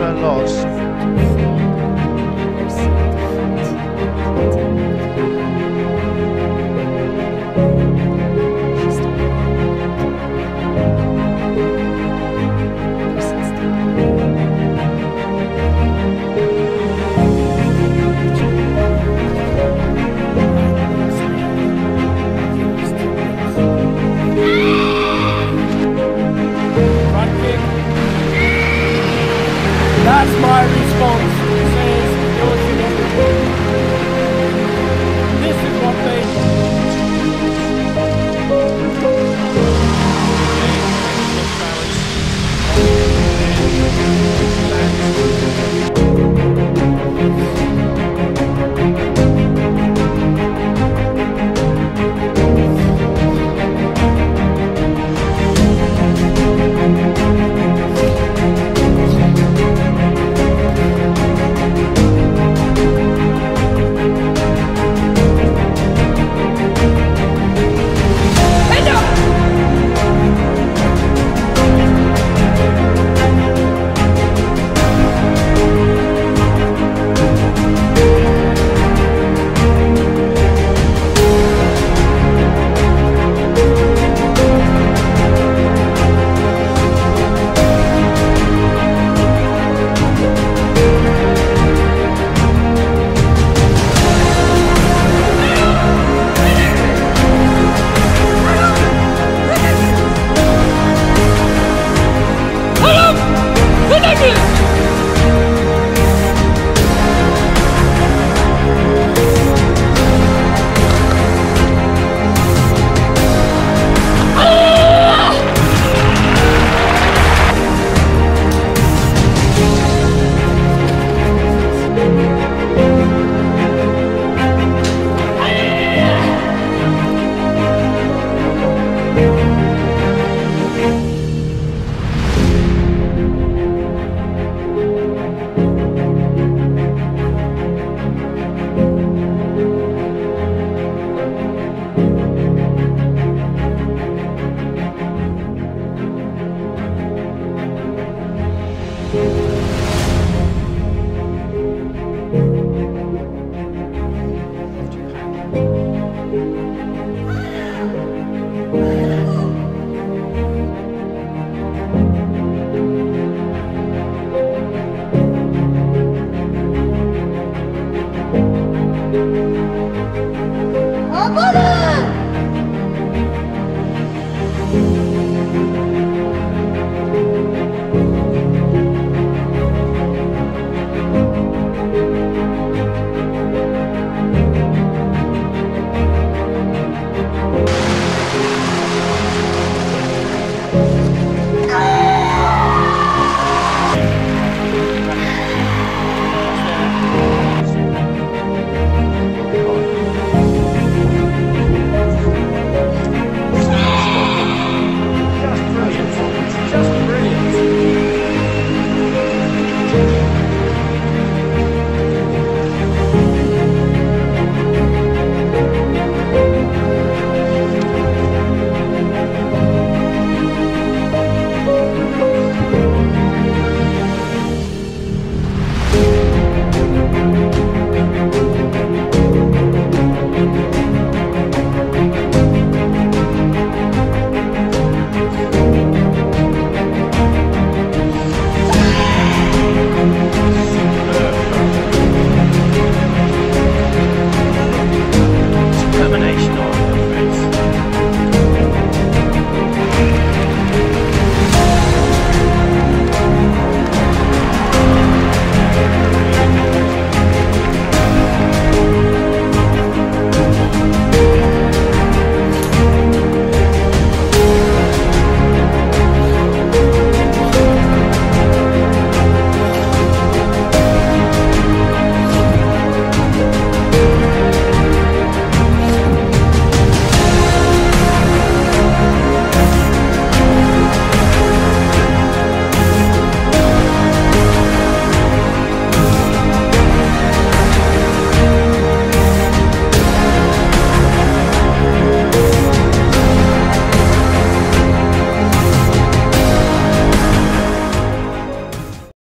never lost. That's my response.